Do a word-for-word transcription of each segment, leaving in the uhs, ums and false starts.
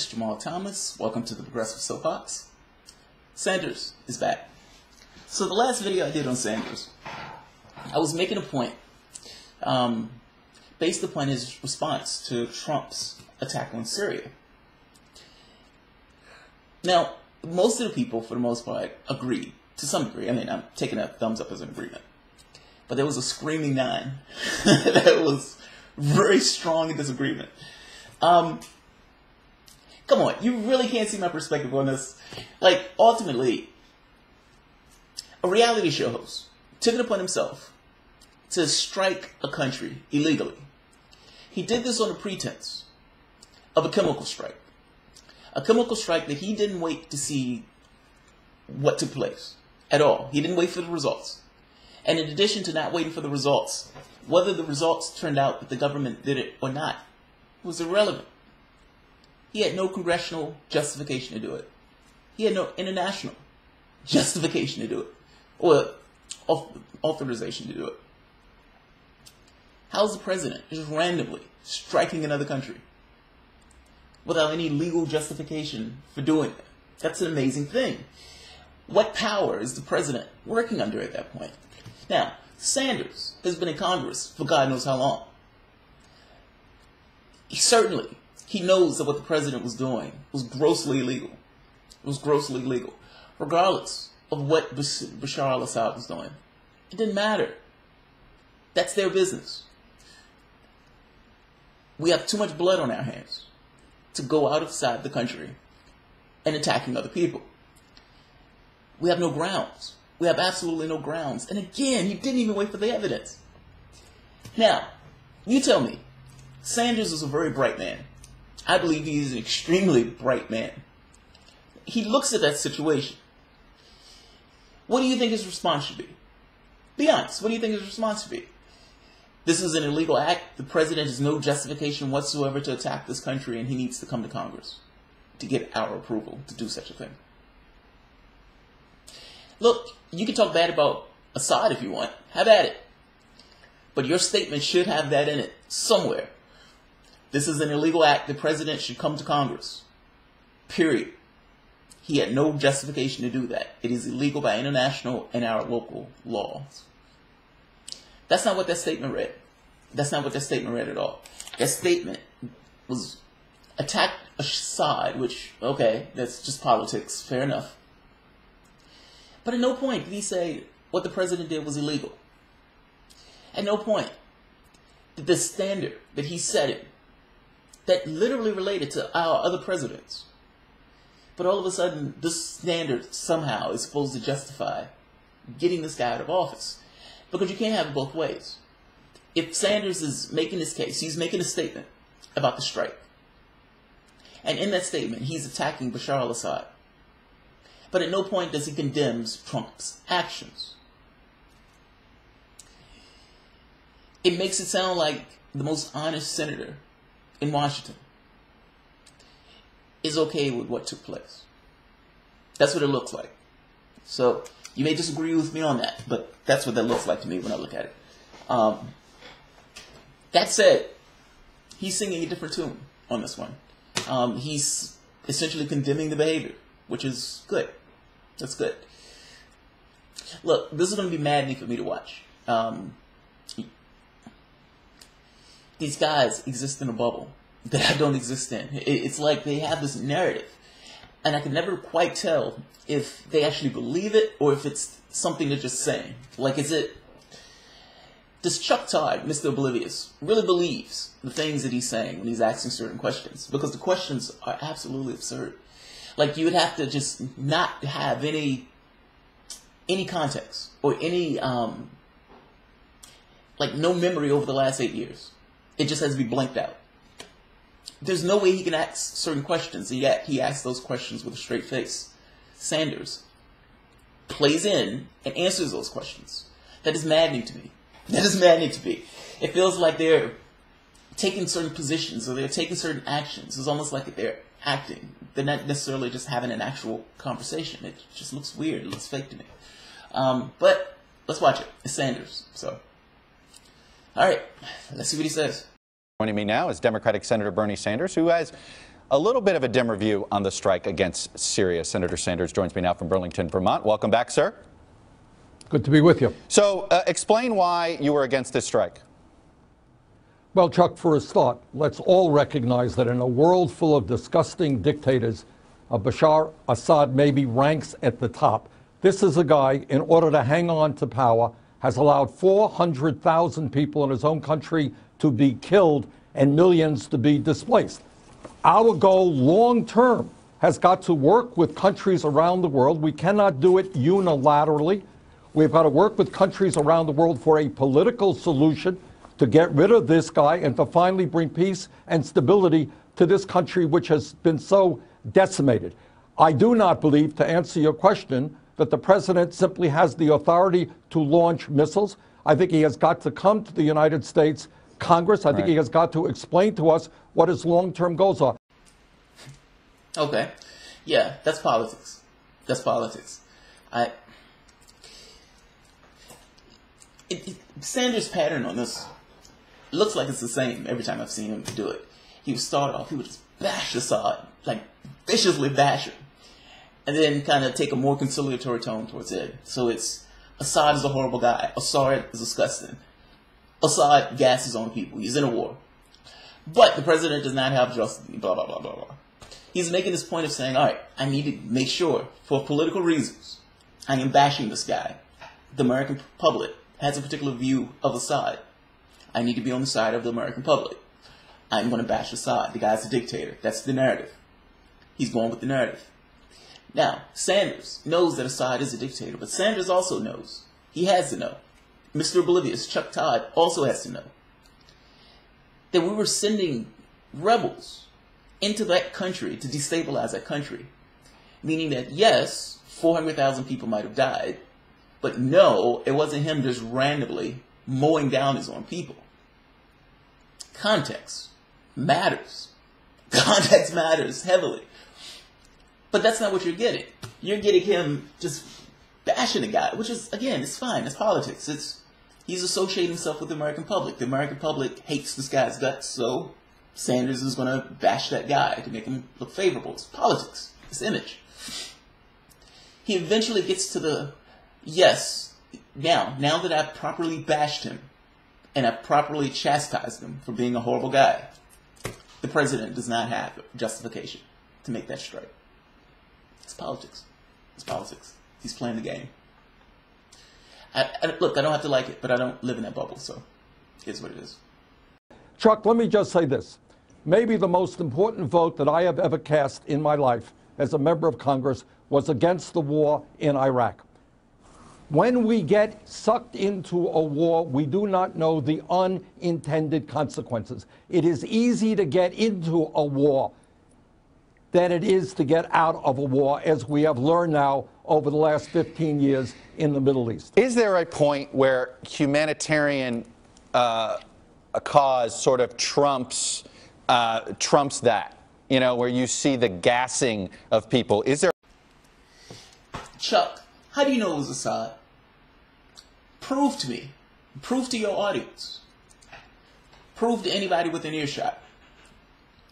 is Jamal Thomas. Welcome to the Progressive Soapbox. Sanders is back. So the last video I did on Sanders, I was making a point um, based upon his response to Trump's attack on Syria. Now, most of the people, for the most part, agreed to some degree. I mean, I'm taking a thumbs up as an agreement. But there was a screaming nine that was very strong in disagreement. Um, come on, you really can't see my perspective on this. Like, ultimately, a reality show host took it upon himself to strike a country illegally. He did this on the pretense of a chemical strike. A chemical strike that he didn't wait to see what took place at all. He didn't wait for the results. And in addition to not waiting for the results, whether the results turned out that the government did it or not was irrelevant. He had no congressional justification to do it. He had no international justification to do it or authorization to do it. How's the president just randomly striking another country without any legal justification for doing that? That's an amazing thing. What power is the president working under at that point? Now, Sanders has been in Congress for God knows how long. He certainly, he knows that what the president was doing was grossly illegal. It was grossly illegal. Regardless of what Bashar al-Assad was doing, it didn't matter. That's their business. We have too much blood on our hands to go outside the country and attacking other people. We have no grounds. We have absolutely no grounds. And again, he didn't even wait for the evidence. Now, you tell me, Sanders is a very bright man. I believe he is an extremely bright man. He looks at that situation. What do you think his response should be? Be honest. What do you think his response should be? This is an illegal act. The president has no justification whatsoever to attack this country, and he needs to come to Congress to get our approval to do such a thing. Look, you can talk bad about Assad if you want. Have at it. But your statement should have that in it somewhere. This is an illegal act. The president should come to Congress. Period. He had no justification to do that. It is illegal by international and our local laws. That's not what that statement read. That's not what that statement read at all. That statement was attack Assad, which, okay, that's just politics. Fair enough. But at no point did he say what the president did was illegal. At no point did the standard that he set it, that literally related to our other presidents. But all of a sudden, this standard somehow is supposed to justify getting this guy out of office. Because you can't have it both ways. If Sanders is making this case, he's making a statement about the strike. And in that statement, he's attacking Bashar al-Assad. But at no point does he condemn Trump's actions. It makes it sound like the most honest senator in Washington is okay with what took place. That's what it looks like. So you may disagree with me on that, but that's what that looks like to me when I look at it. Um, that said, he's singing a different tune on this one. Um, he's essentially condemning the behavior, which is good. That's good. Look, this is going to be maddening for me to watch. Um, these guys exist in a bubble that I don't exist in. It's like they have this narrative, and I can never quite tell if they actually believe it or if it's something they're just saying. Like, is it... Does Chuck Todd, Mister Oblivious, really believes the things that he's saying when he's asking certain questions? Because the questions are absolutely absurd. Like, you would have to just not have any any context or any... Um, like, no memory over the last eight years. It just has to be blanked out. There's no way he can ask certain questions, and yet he asks those questions with a straight face. Sanders plays in and answers those questions. That is maddening to me. That is maddening to me. It feels like they're taking certain positions or they're taking certain actions. It's almost like they're acting. They're not necessarily just having an actual conversation. It just looks weird. It looks fake to me. Um, but let's watch it. It's Sanders. So, all right, let's see what he says. Joining me now is Democratic Senator Bernie Sanders, who has A little bit of a dimmer view on the strike against Syria. Senator Sanders joins me now from Burlington, Vermont. Welcome back, sir. Good to be with you. So uh, explain why you were against this strike. Well, Chuck, for his thought, let's all recognize that in a world full of disgusting dictators, uh, Bashar Assad maybe ranks at the top. This is a guy, in order to hang on to power, has allowed four hundred thousand people in his own country to be killed and millions to be displaced. Our goal long term has got to work with countries around the world. We cannot do it unilaterally. We've got to work with countries around the world for a political solution to get rid of this guy and to finally bring peace and stability to this country, which has been so decimated. I do not believe, to answer your question, that the president simply has the authority to launch missiles. I think he has got to come to the United States Congress. I think right. he has got to explain to us what his long-term goals are. Okay. Yeah, that's politics. That's politics. I... It, it, Sanders' pattern on this looks like it's the same every time I've seen him do it. He would start off, he would just bash Assad, like viciously bash him, and then kind of take a more conciliatory tone towards it. So it's, Assad is a horrible guy. Assad is disgusting. Assad gasses on people. He's in a war. But the president does not have justice, blah, blah, blah, blah, blah. He's making this point of saying, all right, I need to make sure, for political reasons, I am bashing this guy. The American public has a particular view of Assad. I need to be on the side of the American public. I'm going to bash Assad. The guy's a dictator. That's the narrative. He's going with the narrative. Now, Sanders knows that Assad is a dictator, but Sanders also knows. He has to know. Mister Oblivious, Chuck Todd, also has to know that we were sending rebels into that country to destabilize that country. Meaning that, yes, four hundred thousand people might have died, but no, it wasn't him just randomly mowing down his own people. Context matters. Context matters heavily. But that's not what you're getting. You're getting him just bashing a guy, which is, again, it's fine. It's politics. It's, he's associating himself with the American public. The American public hates this guy's guts, so Sanders is going to bash that guy to make him look favorable. It's politics. It's image. He eventually gets to the, yes, now, now that I've properly bashed him and I've properly chastised him for being a horrible guy, the president does not have justification to make that strike. It's politics. It's politics. He's playing the game. I, I, look, I don't have to like it, but I don't live in that bubble, so it's what it is. Chuck, let me just say this. Maybe the most important vote that I have ever cast in my life as a member of Congress was against the war in Iraq. When we get sucked into a war, we do not know the unintended consequences. It is easy to get into a war than it is to get out of a war, as we have learned now over the last fifteen years in the Middle East. Is there a point where humanitarian uh, a cause sort of trumps, uh, trumps that, you know, where you see the gassing of people? Is there? Chuck, how do you know it was Assad? Prove to me, prove to your audience, prove to anybody within earshot.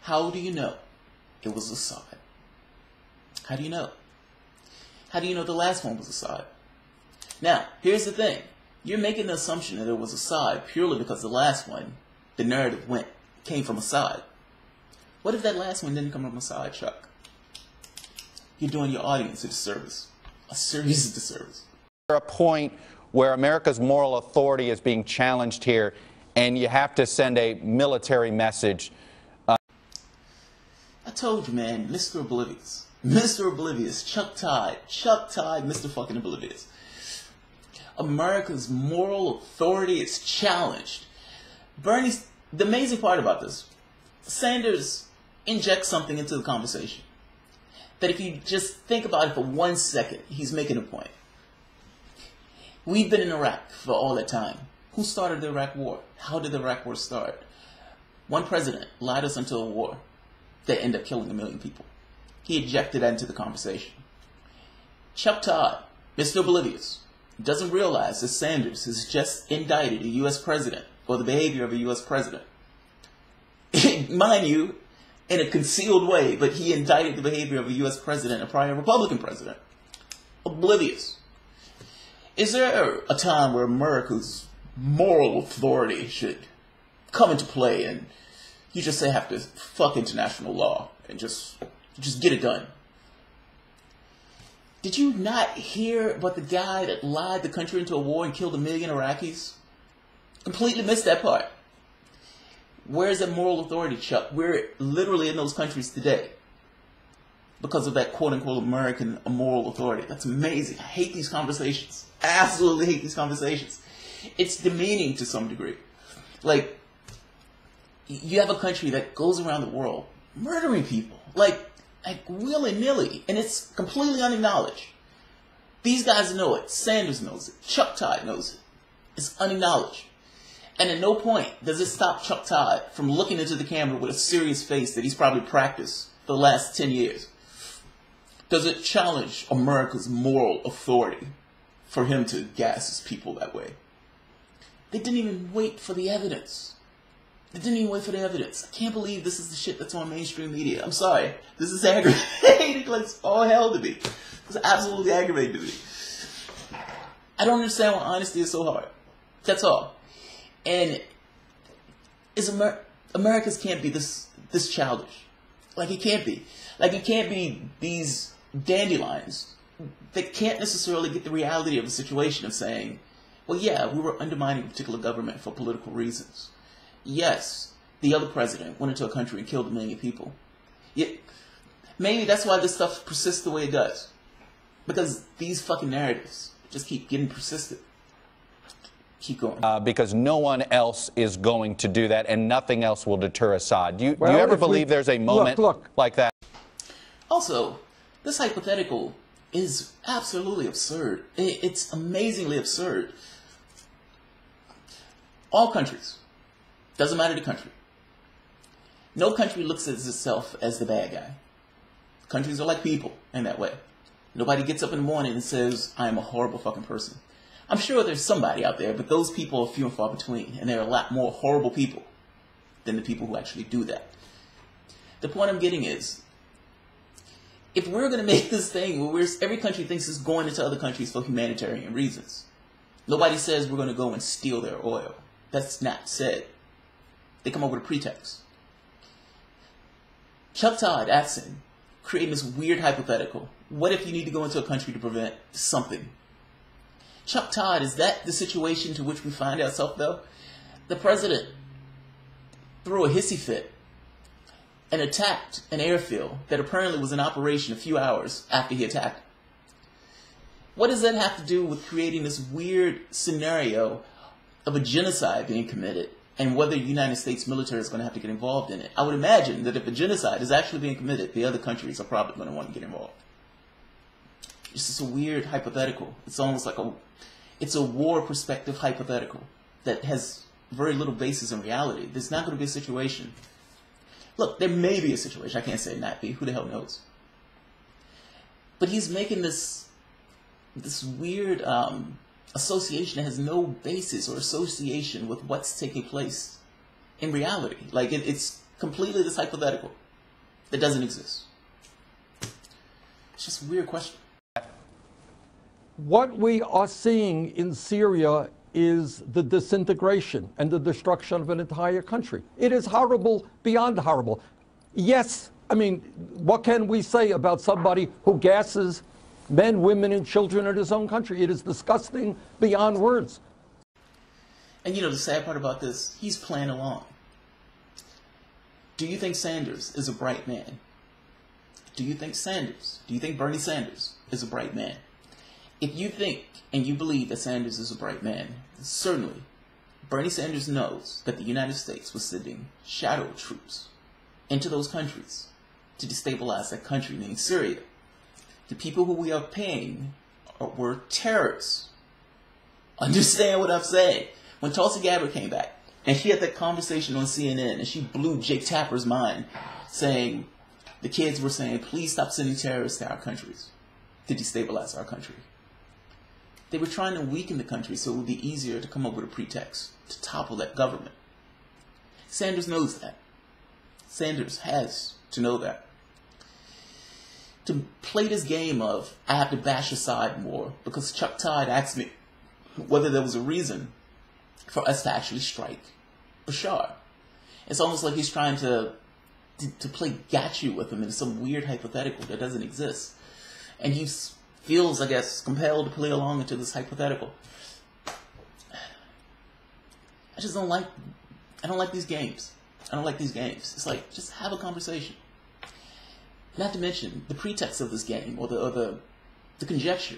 How do you know it was Assad? How do you know? How do you know the last one was Assad? Now, here's the thing. You're making the assumption that it was Assad purely because the last one, the narrative went, came from Assad. What if that last one didn't come from Assad, Chuck? You're doing your audience a disservice. A serious disservice. Is there a point where America's moral authority is being challenged here and you have to send a military message? I told you, man, Mister Oblivious. Mister Oblivious, Chuck Todd, Chuck Todd, Mister fucking Oblivious. America's moral authority is challenged. Bernie's, the amazing part about this, Sanders injects something into the conversation that if you just think about it for one second, he's making a point. We've been in Iraq for all that time. Who started the Iraq War? How did the Iraq War start? One president lied us into a war that ended up killing a million people. He injected that into the conversation. Chuck Todd, Mister Oblivious, doesn't realize that Sanders has just indicted a U S president for the behavior of a U S president. Mind you, in a concealed way, but he indicted the behavior of a U S president, a prior Republican president. Oblivious. Is there a time where America's moral authority should come into play and you just say, have to fuck international law and just just get it done? Did you not hear about the guy that lied the country into a war and killed a million Iraqis? Completely missed that part. Where's that moral authority, Chuck? We're literally in those countries today because of that quote-unquote American moral authority. That's amazing. I hate these conversations. Absolutely hate these conversations. It's demeaning to some degree. Like, you have a country that goes around the world murdering people, like, like willy-nilly, and it's completely unacknowledged. These guys know it. Sanders knows it. Chuck Todd knows it. It's unacknowledged. And at no point does it stop Chuck Todd from looking into the camera with a serious face that he's probably practiced for the last ten years. Does it challenge America's moral authority for him to gas his people that way? They didn't even wait for the evidence. They didn't even wait for the evidence. I can't believe this is the shit that's on mainstream media. I'm sorry. This is aggravating like it's all hell to me. It's absolutely aggravating to me. I don't understand why honesty is so hard. That's all. And is Amer Americans can't be this this childish. Like, it can't be. Like, it can't be these dandelions that can't necessarily get the reality of the situation of saying, well, yeah, we were undermining a particular government for political reasons. Yes, the other president went into a country and killed a million people. Yet, maybe that's why this stuff persists the way it does. Because these fucking narratives just keep getting persistent. Keep going. Uh, because no one else is going to do that, and nothing else will deter Assad. Do you, well, do you ever believe we, there's a moment look, look. like that? Also, this hypothetical is absolutely absurd. It's amazingly absurd. All countries, doesn't matter the country. No country looks at itself as the bad guy. Countries are like people in that way. Nobody gets up in the morning and says, I am a horrible fucking person. I'm sure there's somebody out there, but those people are few and far between, and there are a lot more horrible people than the people who actually do that. The point I'm getting is, if we're going to make this thing where we're, every country thinks it's going into other countries for humanitarian reasons, nobody says we're going to go and steal their oil. That's not said. They come up with a pretext. Chuck Todd, Axon, creating this weird hypothetical. What if you need to go into a country to prevent something? Chuck Todd, is that the situation to which we find ourselves, though? The president threw a hissy fit and attacked an airfield that apparently was in operation a few hours after he attacked it. What does that have to do with creating this weird scenario of a genocide being committed and whether the United States military is going to have to get involved in it? I would imagine that if a genocide is actually being committed, the other countries are probably going to want to get involved. It's just a weird hypothetical. It's almost like a, it's a war perspective hypothetical that has very little basis in reality. There's not going to be a situation. Look, there may be a situation. I can't say not be. Who the hell knows? But he's making this this weird um, association that has no basis or association with what's taking place in reality. Like, it, it's completely this hypothetical that doesn't exist. It's just a weird question. What we are seeing in Syria is the disintegration and the destruction of an entire country. It is horrible, beyond horrible. Yes, I mean, what can we say about somebody who gasses men, women, and children in his own country? It is disgusting beyond words. And you know, the sad part about this, he's playing along. Do you think Sanders is a bright man? Do you think Sanders, do you think Bernie Sanders is a bright man? If you think and you believe that Sanders is a bright man, certainly Bernie Sanders knows that the United States was sending shadow troops into those countries to destabilize that country, named Syria. The people who we are paying are, were terrorists. Understand what I'm saying? When Tulsi Gabbard came back and she had that conversation on C N N and she blew Jake Tapper's mind, saying the kids were saying, please stop sending terrorists to our countries to destabilize our country. They were trying to weaken the country so it would be easier to come up with a pretext to topple that government. Sanders knows that. Sanders has to know that. To play this game of, I have to bash aside more, because Chuck Todd asked me whether there was a reason for us to actually strike Bashar. It's almost like he's trying to, to, to play gotcha with him in some weird hypothetical that doesn't exist. And he feels, I guess, compelled to play along into this hypothetical. I just don't like, I don't like these games. I don't like these games. It's like, just have a conversation. Not to mention, the pretext of this game, or the, or the, the conjecture,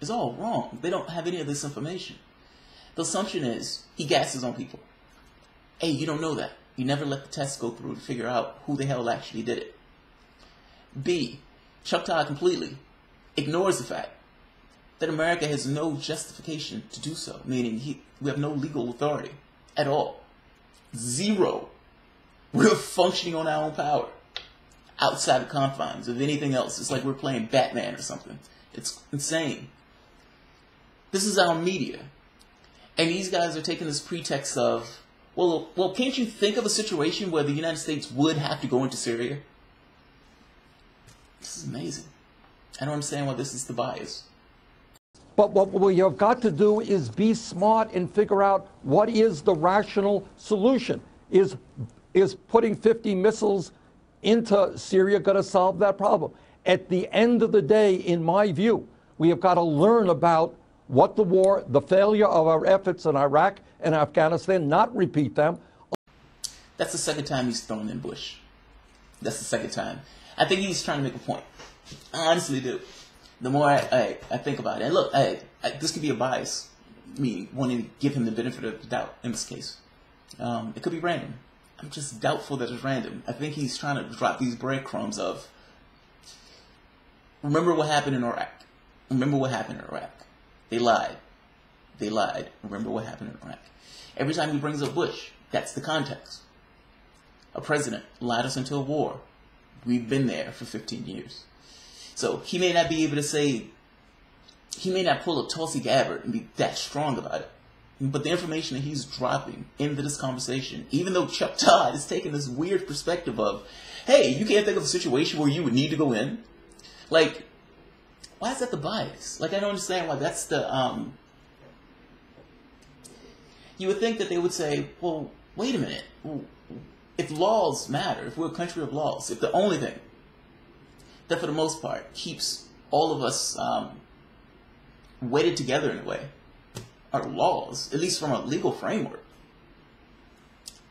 is all wrong. They don't have any of this information. The assumption is, he gasses on people. Hey, you don't know that. You never let the test go through to figure out who the hell actually did it. B, Chuck Todd completely ignores the fact that America has no justification to do so, meaning he, we have no legal authority at all. Zero. We're functioning on our own power, outside the confines of anything else. It's like we're playing Batman or something. It's insane. This is our media. And these guys are taking this pretext of, well, well, can't you think of a situation where the United States would have to go into Syria? This is amazing. I don't understand why this is the bias. But what we have got to do is be smart and figure out what is the rational solution. Is, is putting fifty missiles into Syria going to solve that problem? At the end of the day, in my view, we have got to learn about what the war, the failure of our efforts in Iraq and Afghanistan, not repeat them. That's the second time he's thrown in Bush. That's the second time. I think he's trying to make a point. I honestly do. The more I, I, I think about it, and look, I, I, this could be a bias, me wanting to give him the benefit of the doubt in this case. Um, it could be random. I'm just doubtful that it's random. I think he's trying to drop these breadcrumbs of, remember what happened in Iraq. Remember what happened in Iraq. They lied. They lied. Remember what happened in Iraq. Every time he brings up Bush, that's the context. A president lied us into a war. We've been there for fifteen years. So he may not be able to say, he may not pull a Tulsi Gabbard and be that strong about it. But the information that he's dropping into this conversation, even though Chuck Todd is taking this weird perspective of, hey, you can't think of a situation where you would need to go in. Like, why is that the bias? Like, I don't understand why that's the, um, you would think that they would say, well, wait a minute. If laws matter, if we're a country of laws, if the only thing that for the most part keeps all of us um, wedded together in a way are laws, at least from a legal framework,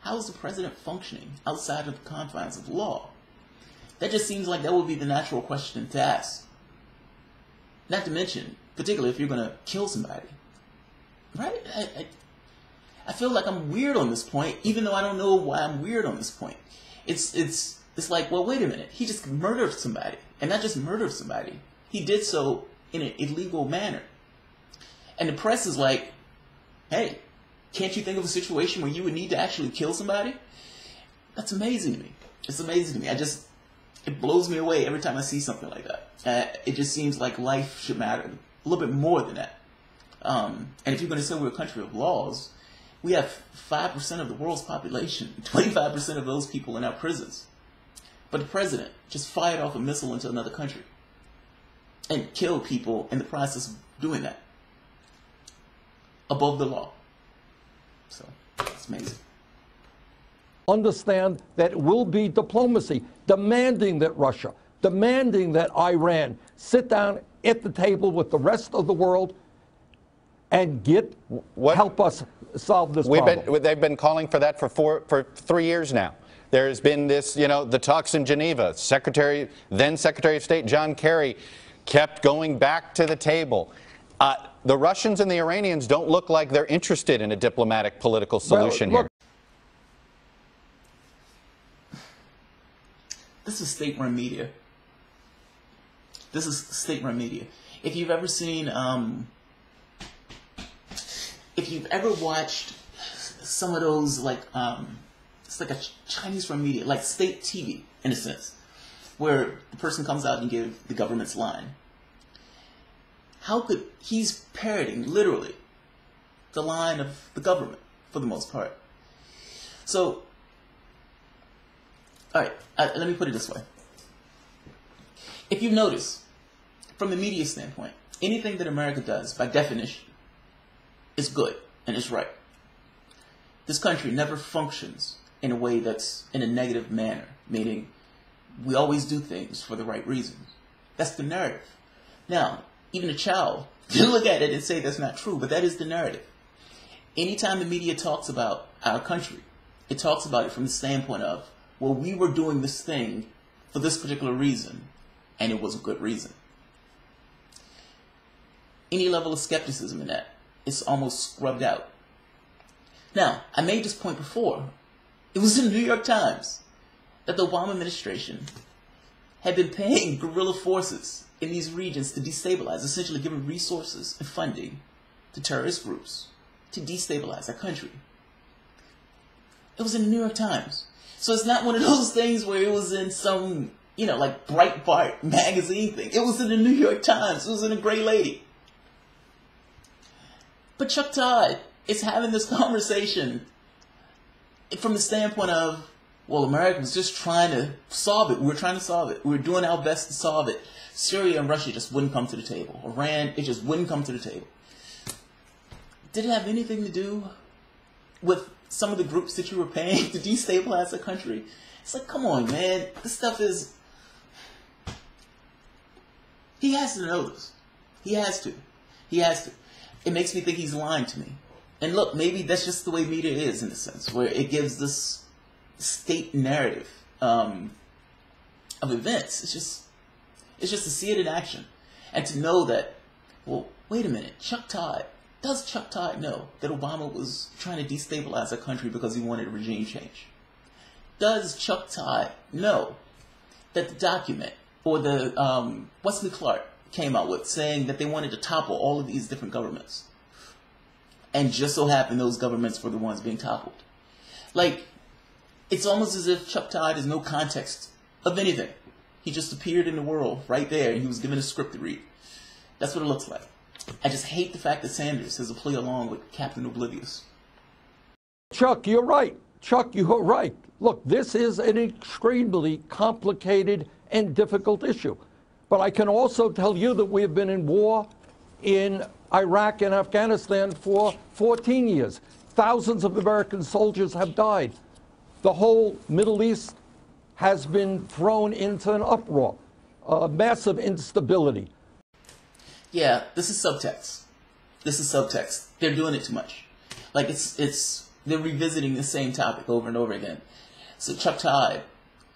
how is the president functioning outside of the confines of law? That just seems like that would be the natural question to ask. Not to mention, particularly if you're going to kill somebody, right? I, I, I feel like I'm weird on this point, even though I don't know why I'm weird on this point. It's, it's, it's like, well, wait a minute. He just murdered somebody, and not just murdered somebody. He did so in an illegal manner. And the press is like, hey, can't you think of a situation where you would need to actually kill somebody? That's amazing to me. It's amazing to me. I just, it blows me away every time I see something like that. Uh, it just seems like life should matter a little bit more than that. Um, and if you're going to say we're a country of laws, we have five percent of the world's population, twenty-five percent of those people in our prisons. But the president just fired off a missile into another country and killed people in the process of doing that. Above the law. So, it's amazing. Understand that it will be diplomacy, demanding that Russia, demanding that Iran sit down at the table with the rest of the world and get what? help us solve this We've problem. Been, they've been calling for that for, four, for three years now. There's been this, you know, the talks in Geneva. Secretary, then Secretary of State John Kerry kept going back to the table. Uh, the Russians and the Iranians don't look like they're interested in a diplomatic political solution well, look, here. This is state-run media. This is state-run media. If you've ever seen, um, if you've ever watched some of those, like, um, it's like a Chinese-run media, like state T V, in a sense, where the person comes out and gives the government's line. How could, he's parroting, literally, the line of the government, for the most part. So, All right, uh, let me put it this way. If you notice, from the media standpoint, anything that America does, by definition, is good and is right. This country never functions in a way that's in a negative manner, meaning we always do things for the right reasons. That's the narrative. Now, even a child can look at it and say that's not true, but that is the narrative. Anytime the media talks about our country, it talks about it from the standpoint of, well, we were doing this thing for this particular reason, and it was a good reason. Any level of skepticism in that, it's almost scrubbed out. Now, I made this point before. It was in the New York Times that the Obama administration had been paying guerrilla forces in these regions to destabilize, essentially giving resources and funding to terrorist groups to destabilize our country. It was in the New York Times. So it's not one of those things where it was in some, you know, like Breitbart magazine thing. It was in the New York Times. It was in the Gray Lady. But Chuck Todd is having this conversation from the standpoint of, well, Americans just trying to solve it. We're trying to solve it. We're doing our best to solve it. Syria and Russia just wouldn't come to the table. Iran, it just wouldn't come to the table. Did it have anything to do with some of the groups that you were paying to destabilize the country? It's like, come on, man. This stuff is... He has to know this. He has to. He has to. It makes me think he's lying to me. And look, maybe that's just the way media is, in a sense, where it gives this state narrative um, of events. It's just, it's just to see it in action and to know that, well, wait a minute, Chuck Todd, does Chuck Todd know that Obama was trying to destabilize our country because he wanted a regime change? Does Chuck Todd know that the document or the um, Wesley Clark came out with saying that they wanted to topple all of these different governments? And just so happened those governments were the ones being toppled. Like, it's almost as if Chuck Todd has no context of anything. He just appeared in the world right there, and he was given a script to read. That's what it looks like. I just hate the fact that Sanders has a play along with Captain Oblivious. Chuck, you're right. Chuck, you're right. Look, this is an extremely complicated and difficult issue. But I can also tell you that we have been in war in Iraq and Afghanistan for fourteen years. Thousands of American soldiers have died. The whole Middle East has been thrown into an uproar, a massive instability. Yeah, this is subtext. This is subtext. They're doing it too much. Like, it's, it's, they're revisiting the same topic over and over again. So Chuck Todd,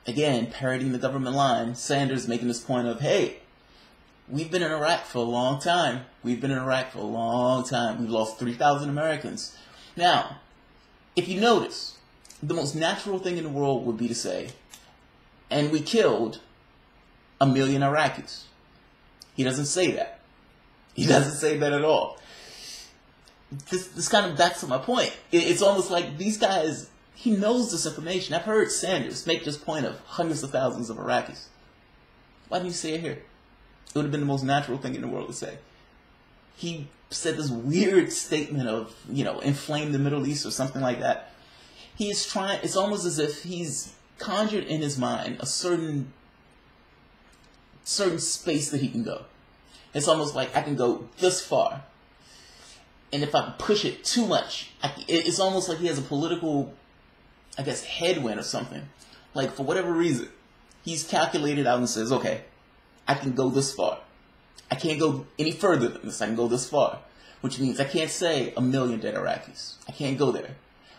again, parroting the government line, Sanders making this point of, hey, we've been in Iraq for a long time. We've been in Iraq for a long time. We've lost three thousand Americans. Now, if you notice, the most natural thing in the world would be to say, and we killed a million Iraqis. He doesn't say that. He doesn't say that at all. This, this kind of backs up my point. It, it's almost like these guys, he knows this information. I've heard Sanders make this point of hundreds of thousands of Iraqis. Why didn't you say it here? It would have been the most natural thing in the world to say. He said this weird statement of, you know, inflame the Middle East or something like that. He is trying, it's almost as if he's conjured in his mind a certain, certain space that he can go. It's almost like I can go this far. And if I push it too much, I, it's almost like he has a political, I guess, headwind or something. Like, for whatever reason, he's calculated out and says, okay, I can go this far. I can't go any further than this. I can go this far, which means I can't say a million dead Iraqis. I can't go there.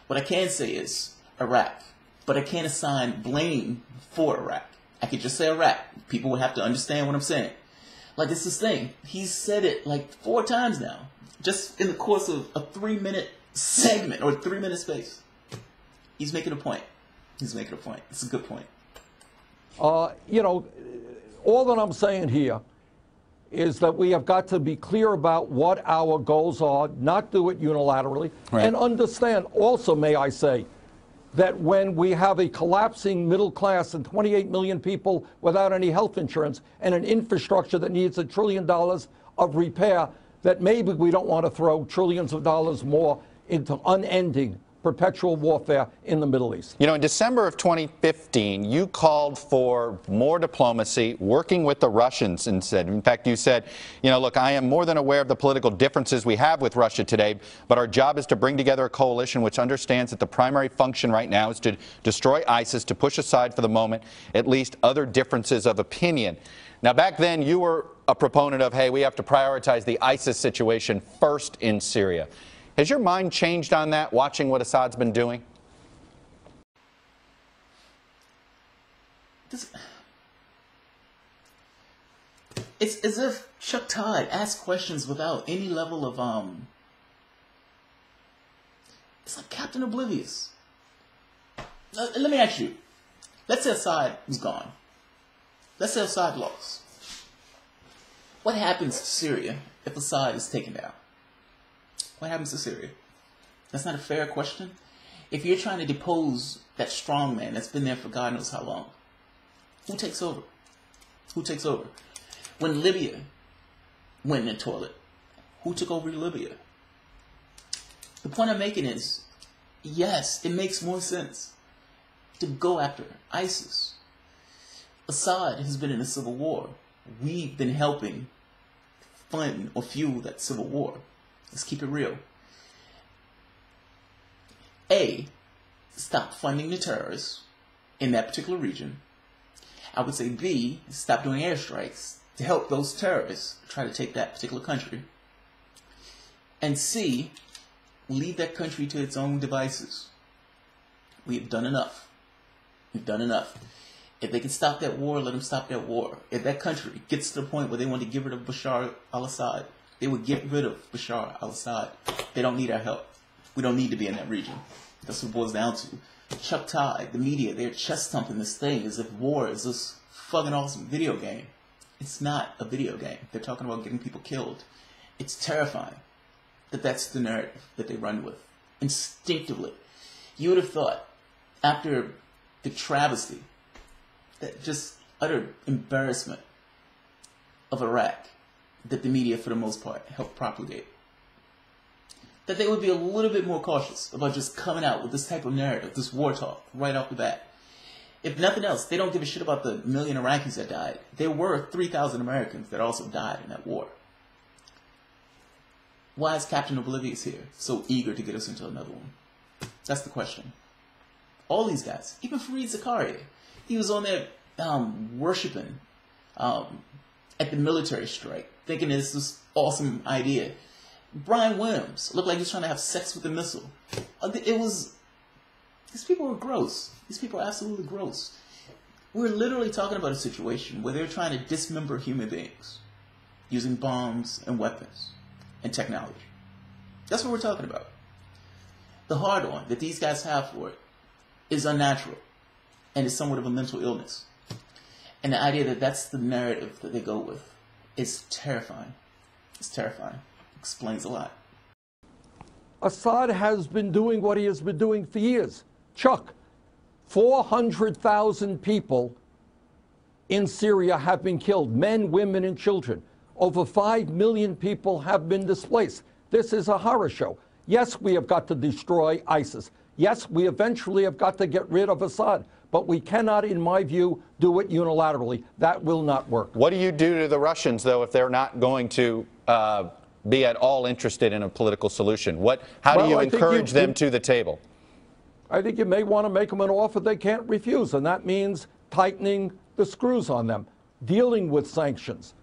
What I can say is Iraq, but I can't assign blame for Iraq. I could just say Iraq. People would have to understand what I'm saying. Like, it's this thing. He's said it like four times now, just in the course of a three-minute segment or three-minute space. He's making a point. He's making a point. It's a good point. Uh, you know, all that I'm saying here is that we have got to be clear about what our goals are, not do it unilaterally, right. And understand also, may I say, that when we have a collapsing middle class and twenty-eight million people without any health insurance and an infrastructure that needs a trillion dollars of repair, that maybe we don't want to throw trillions of dollars more into unending perpetual warfare in the Middle East. You know, in December of twenty fifteen, you called for more diplomacy, working with the Russians, and said, in fact, you said, you know, look, I am more than aware of the political differences we have with Russia today, but our job is to bring together a coalition which understands that the primary function right now is to destroy ISIS, to push aside for the moment at least other differences of opinion. Now, back then, you were a proponent of, hey, we have to prioritize the ISIS situation first in Syria. Has your mind changed on that, watching what Assad's been doing? This, it's as if Chuck Todd asks questions without any level of, um... it's like Captain Oblivious. Let, let me ask you. Let's say Assad is gone. Let's say Assad lost. What happens to Syria if Assad is taken down? What happens to Syria? That's not a fair question. If you're trying to depose that strong man that's been there for God knows how long, who takes over? Who takes over? When Libya went in the toilet, who took over Libya? The point I'm making is, yes, it makes more sense to go after ISIS. Assad has been in a civil war. We've been helping fund or fuel that civil war. Let's keep it real. A, stop funding the terrorists in that particular region. I would say B, stop doing airstrikes to help those terrorists try to take that particular country. And C, leave that country to its own devices. We've done enough. We've done enough. If they can stop that war, let them stop that war. If that country gets to the point where they want to get rid of Bashar al-Assad, they would get rid of Bashar al-Assad. They don't need our help. We don't need to be in that region. That's what it boils down to. Chuck Todd, the media, they're chest-thumping this thing as if war is this fucking awesome video game. It's not a video game. They're talking about getting people killed. It's terrifying that that's the narrative that they run with. Instinctively. You would have thought, after the travesty, that just utter embarrassment of Iraq, that the media, for the most part, helped propagate, that they would be a little bit more cautious about just coming out with this type of narrative, this war talk, right off the bat. If nothing else, they don't give a shit about the million Iraqis that died. There were three thousand Americans that also died in that war. Why is Captain Oblivious here, so eager to get us into another one? That's the question. All these guys, even Fareed Zakaria, he was on there um, worshiping um, at the military strike, thinking it's this awesome idea. Brian Williams looked like he was trying to have sex with a missile. It was, these people were gross. These people are absolutely gross. We're literally talking about a situation where they're trying to dismember human beings using bombs and weapons and technology. That's what we're talking about. The hard on that these guys have for it is unnatural, and it's somewhat of a mental illness. And the idea that that's the narrative that they go with, it's terrifying. It's terrifying. Explains a lot. Assad has been doing what he has been doing for years. Chuck, four hundred thousand people in Syria have been killed, men, women, and children. Over five million people have been displaced. This is a horror show. Yes, we have got to destroy ISIS. Yes, we eventually have got to get rid of Assad. But we cannot, in my view, do it unilaterally. That will not work. What do you do to the Russians, though, if they're not going to uh, be at all interested in a political solution? What, how well, do you I encourage you, them you, to the table? I think you may want to make them an offer they can't refuse, and that means tightening the screws on them, dealing with sanctions,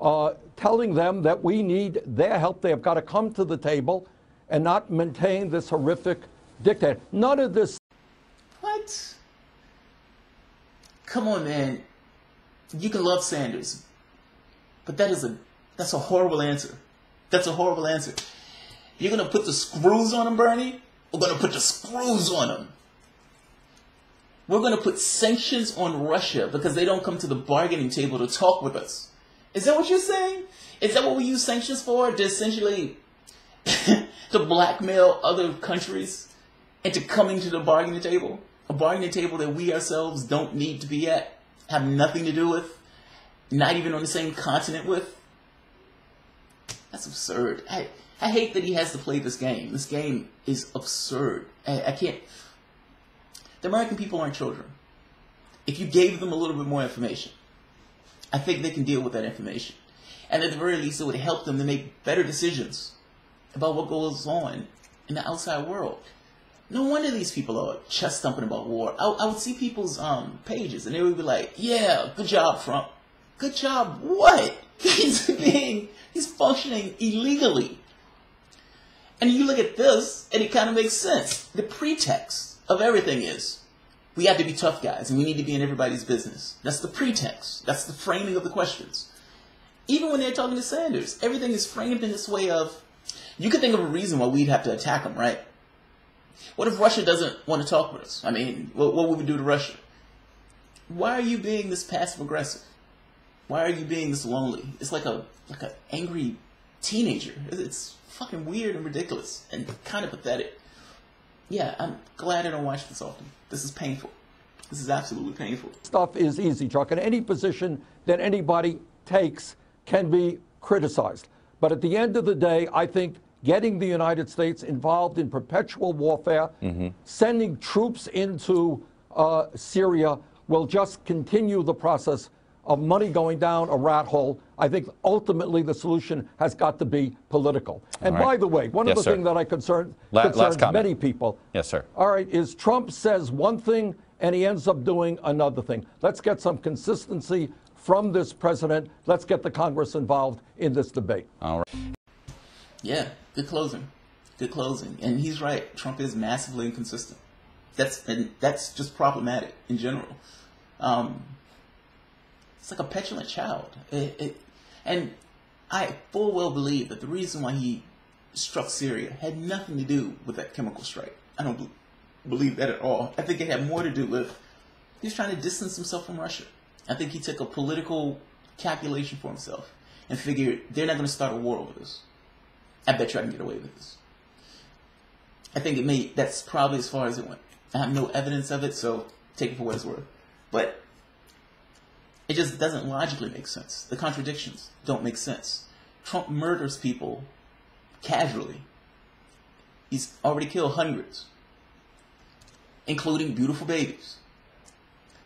uh, telling them that we need their help. They have got to come to the table and not maintain this horrific dictator. None of this. What? Come on, man. You can love Sanders, but that is a that's a horrible answer. That's a horrible answer. You're gonna put the screws on him, Bernie? We're gonna put the screws on him. We're gonna put sanctions on Russia because they don't come to the bargaining table to talk with us. Is that what you're saying? Is that what we use sanctions for? To essentially to blackmail other countries into coming to the bargaining table? A bargaining table that we ourselves don't need to be at, have nothing to do with, not even on the same continent with. That's absurd. I, I hate that he has to play this game. This game is absurd. I, I can't. The American people aren't children. If you gave them a little bit more information, I think they can deal with that information. And at the very least, it would help them to make better decisions about what goes on in the outside world. No wonder these people are chest thumping about war. I, I would see people's um, pages, and they would be like, yeah, good job, Trump. Good job, what? He's being, he's functioning illegally. And you look at this, and it kind of makes sense. The pretext of everything is, we have to be tough guys, and we need to be in everybody's business. That's the pretext. That's the framing of the questions. Even when they're talking to Sanders, everything is framed in this way of, you could think of a reason why we'd have to attack him, right? What if Russia doesn't want to talk with us? I mean, what, what would we do to Russia? Why are you being this passive-aggressive? Why are you being this lonely? It's like a like an angry teenager. It's fucking weird and ridiculous and kind of pathetic. Yeah, I'm glad I don't watch this often. This is painful. This is absolutely painful. Stuff is easy, Chuck, and any position that anybody takes can be criticized. But at the end of the day, I think getting the United States involved in perpetual warfare, mm-hmm. sending troops into uh, Syria, will just continue the process of money going down a rat hole. I think ultimately the solution has got to be political. And right. by the way, one yes, of the things that I concern La concerns many people. Yes, sir. All right, is Trump says one thing and he ends up doing another thing. Let's get some consistency from this president. Let's get the Congress involved in this debate. All right. Yeah, good closing. Good closing. And he's right. Trump is massively inconsistent. That's and that's just problematic in general. Um, It's like a petulant child. It, it, and I full well believe that the reason why he struck Syria had nothing to do with that chemical strike. I don't be, believe that at all. I think it had more to do with he was trying to distance himself from Russia. I think he took a political calculation for himself and figured they're not going to start a war over this. I bet you I can get away with this. I think it may, that's probably as far as it went. I have no evidence of it, so take it for what it's worth. But it just doesn't logically make sense. The contradictions don't make sense. Trump murders people casually. He's already killed hundreds, including beautiful babies.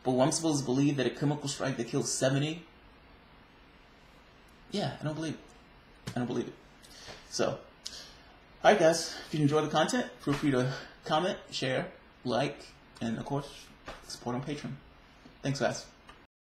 But I'm supposed to believe that a chemical strike that kills seventy? Yeah, I don't believe it. I don't believe it. So, all right, guys. If you enjoy the content, feel free to comment, share, like, and, of course, support on Patreon. Thanks, guys.